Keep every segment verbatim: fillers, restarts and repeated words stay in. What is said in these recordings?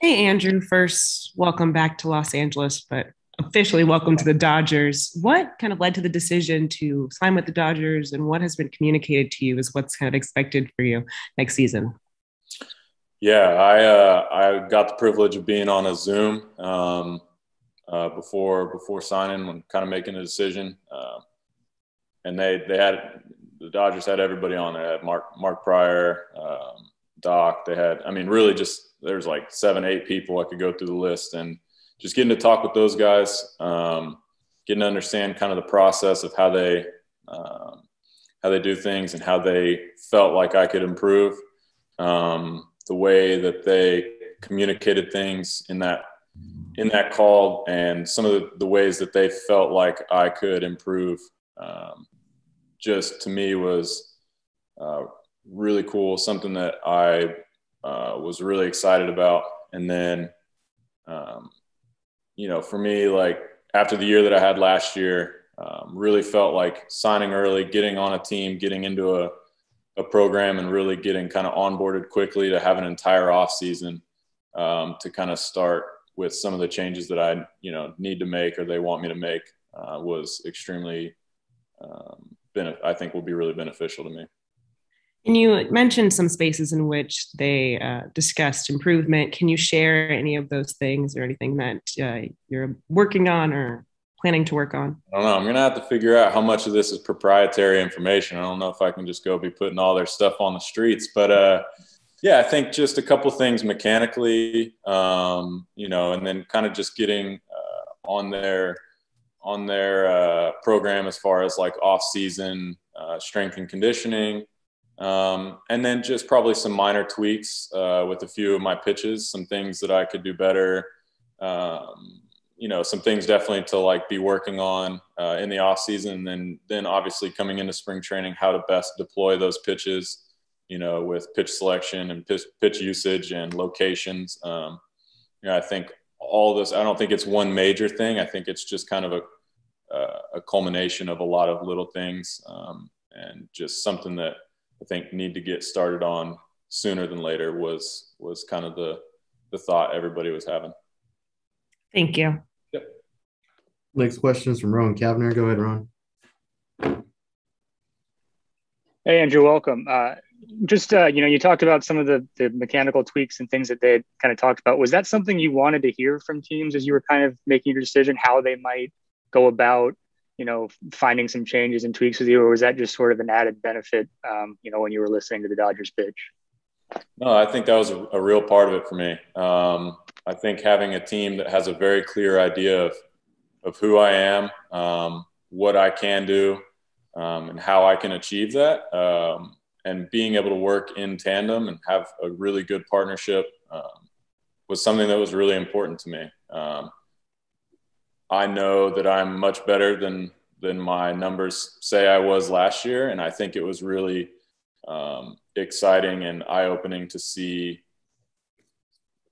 Hey, Andrew. First, welcome back to Los Angeles, but officially welcome to the Dodgers. What kind of led to the decision to sign with the Dodgers, and what has been communicated to you is what's kind of expected for you next season? Yeah, I uh, I got the privilege of being on a Zoom um, uh, before before signing, when kind of making a decision, uh, and they they had the Dodgers had everybody on there. They had Mark Mark Prior, um, Doc. They had I mean, really just there's like seven eight people. I could go through the list, and just getting to talk with those guys, um, getting to understand kind of the process of how they um, how they do things and how they felt like I could improve. Um, the way that they communicated things in that, in that call, and some of the, the ways that they felt like I could improve, um, just to me was uh, really cool. Something that I uh, was really excited about. And then, um, you know, for me, like after the year that I had last year, um, really felt like signing early, getting on a team, getting into a, a program, and really getting kind of onboarded quickly to have an entire off season um, to kind of start with some of the changes that I, you know, need to make or they want me to make uh, was extremely, um, bene- I think will be really beneficial to me. And you mentioned some spaces in which they uh, discussed improvement. Can you share any of those things or anything that uh, you're working on or planning to work on? I don't know. I'm going to have to figure out how much of this is proprietary information. I don't know if I can just go be putting all their stuff on the streets, but uh, yeah, I think just a couple things mechanically, um, you know, and then kind of just getting uh, on their, on their uh, program as far as like off season uh, strength and conditioning. Um, and then just probably some minor tweaks uh, with a few of my pitches, some things that I could do better, um, you know, some things definitely to like be working on uh, in the off season. And then, then obviously coming into spring training, how to best deploy those pitches, you know, with pitch selection and pitch, pitch usage and locations. Um, you know, I think all this, I don't think it's one major thing. I think it's just kind of a, uh, a culmination of a lot of little things um, and just something that I think need to get started on sooner than later was, was kind of the, the thought everybody was having. Thank you. Next question is from Rowan Kavner. Go ahead, Ron. Hey, Andrew, welcome. Uh, just, uh, you know, you talked about some of the, the mechanical tweaks and things that they had kind of talked about. Was that something you wanted to hear from teams as you were kind of making your decision, how they might go about, you know, finding some changes and tweaks with you? Or was that just sort of an added benefit, um, you know, when you were listening to the Dodgers pitch? No, I think that was a, a real part of it for me. Um, I think having a team that has a very clear idea of, of who I am, um, what I can do, um, and how I can achieve that, um, and being able to work in tandem and have a really good partnership um, was something that was really important to me. Um, I know that I'm much better than than my numbers say I was last year, and I think it was really um, exciting and eye-opening to see.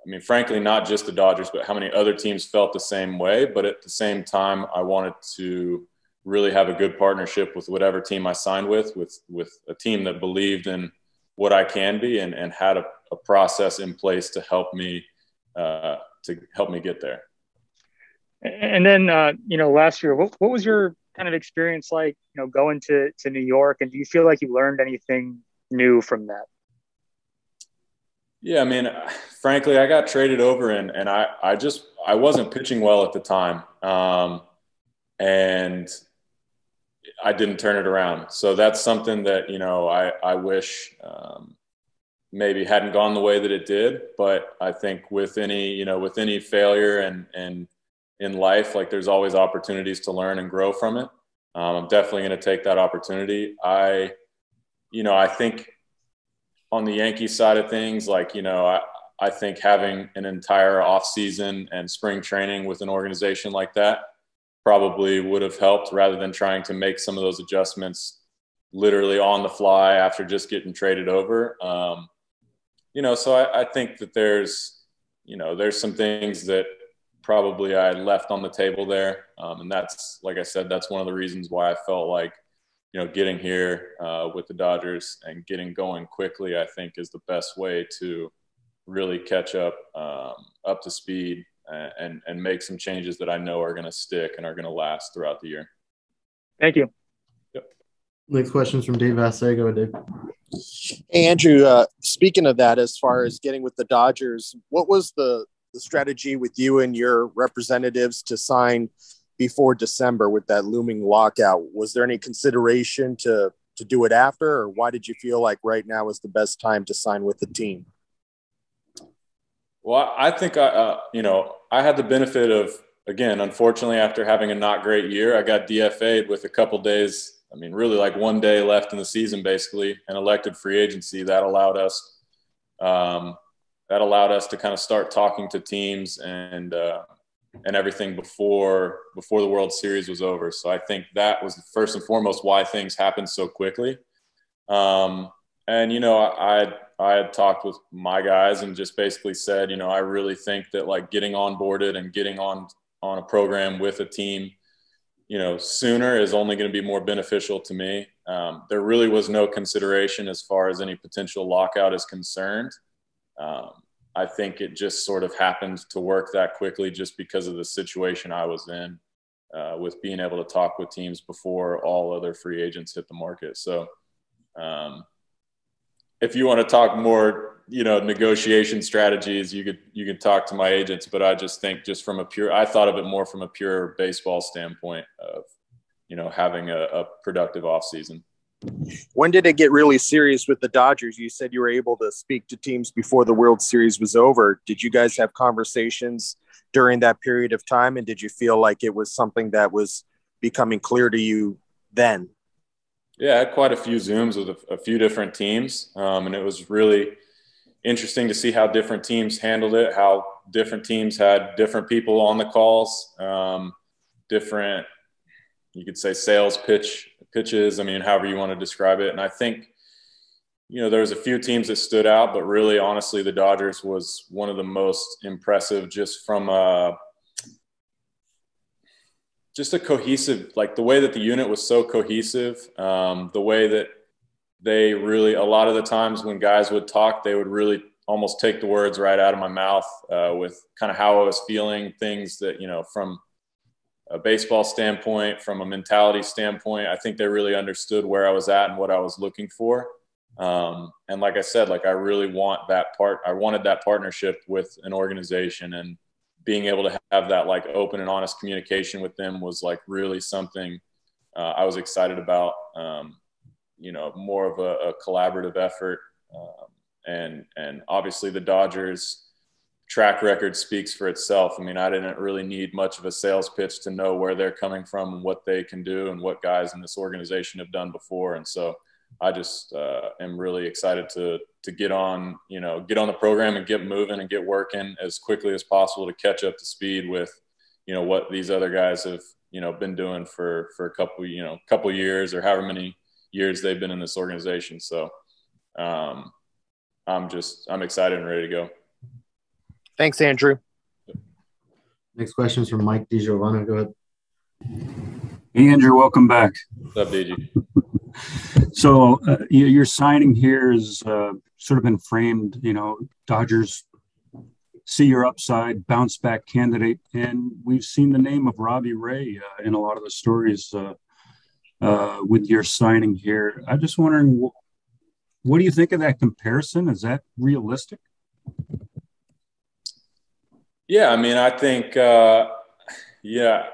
I mean, frankly, not just the Dodgers, but how many other teams felt the same way. But at the same time, I wanted to really have a good partnership with whatever team I signed with, with, with a team that believed in what I can be and, and had a, a process in place to help me, uh, to help me get there. And then, uh, you know, last year, what, what was your kind of experience like, you know, going to, to New York? And do you feel like you learned anything new from that? Yeah, I mean, frankly, I got traded over and, and I, I just, I wasn't pitching well at the time. Um, and I didn't turn it around. So that's something that, you know, I, I wish um, maybe hadn't gone the way that it did. But I think with any, you know, with any failure and, and in life, like there's always opportunities to learn and grow from it. Um, I'm definitely going to take that opportunity. I, you know, I think, on the Yankee side of things, like, you know, I, I think having an entire off season and spring training with an organization like that probably would have helped rather than trying to make some of those adjustments literally on the fly after just getting traded over. Um, you know, so I, I think that there's, you know, there's some things that probably I left on the table there. Um, and that's, like I said, that's one of the reasons why I felt like, you know, getting here uh, with the Dodgers and getting going quickly, I think, is the best way to really catch up, um, up to speed, and, and make some changes that I know are going to stick and are going to last throughout the year. Thank you. Yep. Next question is from Dave Vassay. Go ahead, Dave. Hey, Andrew, uh, speaking of that, as far as getting with the Dodgers, what was the, the strategy with you and your representatives to sign before December with that looming lockout? Was there any consideration to, to do it after, or why did you feel like right now is the best time to sign with the team? Well, I think, I, uh, you know, I had the benefit of, again, unfortunately, after having a not great year, I got D F A'd with a couple days, I mean, really like one day left in the season, basically, and elected free agency. That allowed us, um, that allowed us to kind of start talking to teams and, uh, and everything before, before the World Series was over. So I think that was first and foremost why things happened so quickly. Um, and, you know, I, I I had talked with my guys and just basically said, you know, I really think that like getting onboarded and getting on, on a program with a team, you know, sooner is only going to be more beneficial to me. Um, there really was no consideration as far as any potential lockout is concerned. Um, I think it just sort of happened to work that quickly just because of the situation I was in, uh, with being able to talk with teams before all other free agents hit the market. So, um, if you want to talk more, you know, negotiation strategies, you could, you could talk to my agents, but I just think just from a pure, I thought of it more from a pure baseball standpoint of, you know, having a, a productive offseason. When did it get really serious with the Dodgers? You said you were able to speak to teams before the World Series was over. Did you guys have conversations during that period of time? And did you feel like it was something that was becoming clear to you then? Yeah, I had quite a few Zooms with a, a few different teams, um, and it was really interesting to see how different teams handled it, how different teams had different people on the calls, um, different, you could say, sales pitch pitches, I mean, however you want to describe it. And I think, you know, there was a few teams that stood out, but really, honestly, the Dodgers was one of the most impressive just from a – just a cohesive, like the way that the unit was so cohesive, um, the way that they really, a lot of the times when guys would talk, they would really almost take the words right out of my mouth, uh, with kind of how I was feeling, things that, you know, from a baseball standpoint, from a mentality standpoint, I think they really understood where I was at and what I was looking for. Um, and like I said, like I really want that part, I wanted that partnership with an organization, and being able to have that like open and honest communication with them was like really something uh, I was excited about, um, you know, more of a, a collaborative effort. Um, and, and obviously the Dodgers track record speaks for itself. I mean, I didn't really need much of a sales pitch to know where they're coming from and what they can do and what guys in this organization have done before. And so I just uh, am really excited to to get on, you know, get on the program and get moving and get working as quickly as possible to catch up to speed with, you know, what these other guys have, you know, been doing for for a couple, you know, couple years or however many years they've been in this organization. So um, I'm just I'm excited and ready to go. Thanks, Andrew. Next question is from Mike DiGiovanni. Go ahead. Hey, Andrew, welcome back. What's up, D G? So uh, your signing here is uh, sort of been framed, you know, Dodgers see your upside, bounce back candidate. And we've seen the name of Robbie Ray uh, in a lot of the stories uh, uh, with your signing here. I'm just wondering, what do you think of that comparison? Is that realistic? Yeah, I mean, I think, uh, yeah.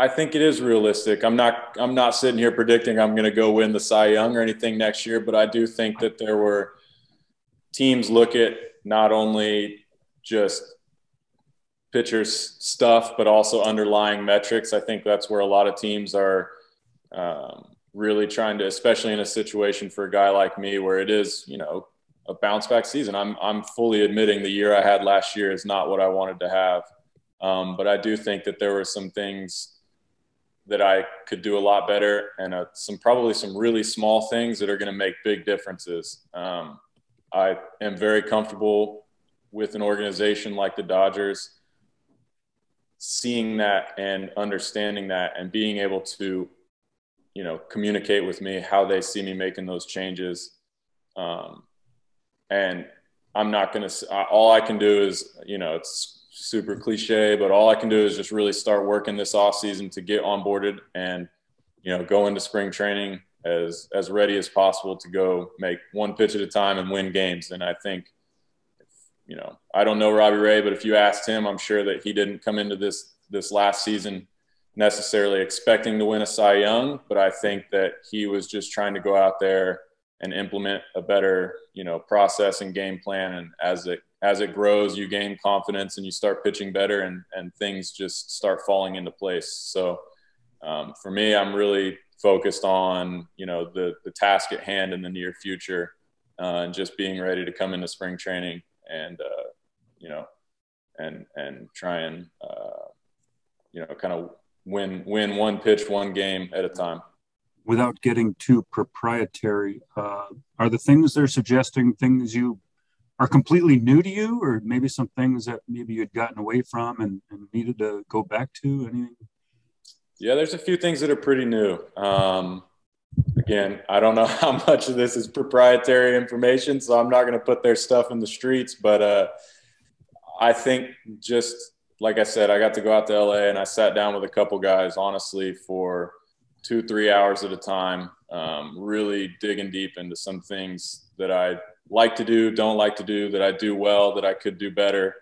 I think it is realistic. I'm not I'm not sitting here predicting I'm going to go win the Cy Young or anything next year, but I do think that there were teams look at not only just pitchers stuff, but also underlying metrics. I think that's where a lot of teams are um, really trying to, especially in a situation for a guy like me where it is, you know, a bounce back season. I'm, I'm fully admitting the year I had last year is not what I wanted to have. Um, but I do think that there were some things that I could do a lot better and uh, some probably some really small things that are going to make big differences. Um, I am very comfortable with an organization like the Dodgers, seeing that and understanding that and being able to, you know, communicate with me how they see me making those changes. Um, and I'm not going to – all I can do is, you know, it's super cliche, but all I can do is just really start working this offseason to get onboarded and, you know, go into spring training as as ready as possible to go make one pitch at a time and win games. And I think, you know, I don't know Robbie Ray, but if you asked him, I'm sure that he didn't come into this this last season necessarily expecting to win a Cy Young, but I think that he was just trying to go out there and implement a better, you know, process and game plan. And as it as it grows, you gain confidence and you start pitching better, and and things just start falling into place. So um, for me, I'm really focused on, you know, the the task at hand in the near future, uh, and just being ready to come into spring training and uh, you know, and and try and uh, you know, kind of win win one pitch, one game at a time. Without getting too proprietary, uh, are the things they're suggesting things you are completely new to you, or maybe some things that maybe you'd gotten away from and, and needed to go back to? Anything? Yeah, there's a few things that are pretty new. Um, again, I don't know how much of this is proprietary information, so I'm not going to put their stuff in the streets, but uh, I think just like I said, I got to go out to L A and I sat down with a couple guys, honestly, for two, three hours at a time, um, really digging deep into some things that I like to do, don't like to do, that I do well, that I could do better.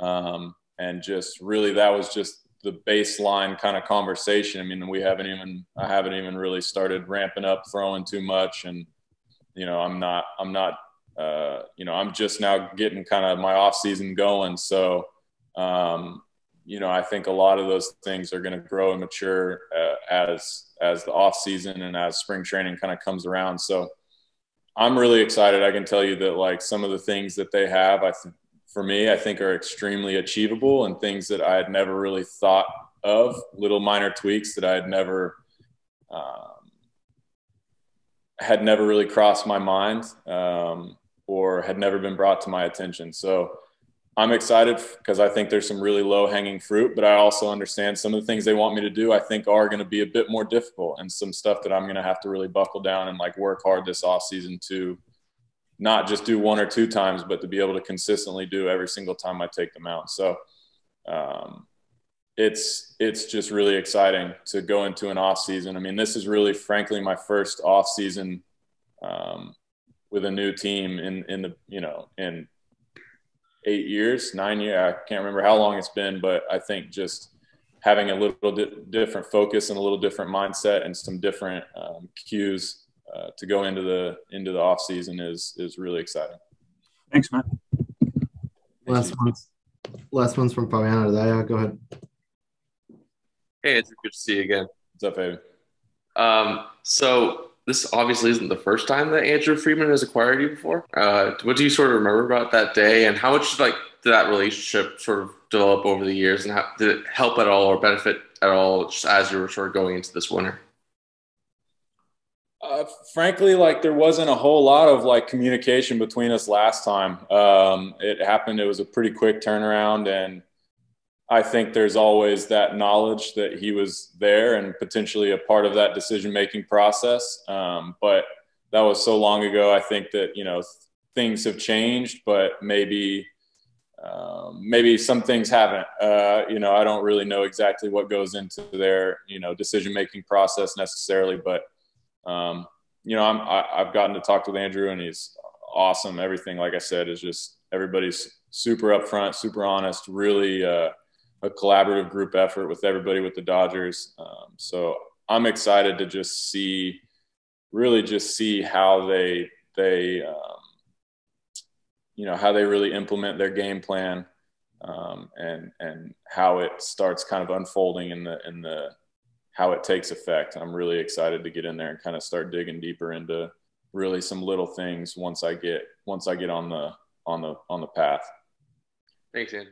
Um, and just really, that was just the baseline kind of conversation. I mean, we haven't even, I haven't even really started ramping up, throwing too much. And, you know, I'm not, I'm not, uh, you know, I'm just now getting kind of my off season going. So, um, you know, I think a lot of those things are going to grow and mature uh, as as the off season and as spring training kind of comes around. So I'm really excited. I can tell you that, like, some of the things that they have, I th- for me, I think are extremely achievable, and things that I had never really thought of, little minor tweaks that I had never um, had never really crossed my mind, um, or had never been brought to my attention. So I'm excited because I think there's some really low hanging fruit, but I also understand some of the things they want me to do, I think, are going to be a bit more difficult, and some stuff that I'm going to have to really buckle down and, like, work hard this off season to not just do one or two times, but to be able to consistently do every single time I take them out. So um, it's, it's just really exciting to go into an off season. I mean, this is really, frankly, my first off season um, with a new team in, in the, you know, in, eight years, nine years, I can't remember how long it's been, but I think just having a little di- different focus and a little different mindset and some different um, cues uh, to go into the into the off season is is really exciting. Thanks, Matt. Last one's, last one's from Fabiano today. Go ahead. Hey, it's good to see you again. What's up, baby? Um, so this obviously isn't the first time that Andrew Friedman has acquired you before. Uh, what do you sort of remember about that day, and how much like did that relationship sort of develop over the years, and how did it help at all or benefit at all just as you were sort of going into this winter? Uh, frankly, like, there wasn't a whole lot of like communication between us last time. Um, it happened. It was a pretty quick turnaround, and I think there's always that knowledge that he was there and potentially a part of that decision-making process. Um, but that was so long ago. I think that, you know, things have changed, but maybe, um, maybe some things haven't. Uh, you know, I don't really know exactly what goes into their, you know, decision-making process necessarily, but um, you know, I'm, I, I've gotten to talk with Andrew, and he's awesome. Everything, like I said, is just, everybody's super upfront, super honest, really, uh, a collaborative group effort with everybody with the Dodgers. Um, so I'm excited to just see, really just see how they, they, um, you know, how they really implement their game plan, um, and, and how it starts kind of unfolding in the, in the, how it takes effect. I'm really excited to get in there and kind of start digging deeper into really some little things once I get, once I get on the, on the, on the path. Thanks, Andrew.